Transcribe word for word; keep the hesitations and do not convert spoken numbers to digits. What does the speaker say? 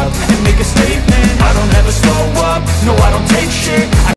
up and make a statement. I don't ever slow up, no I don't take shit.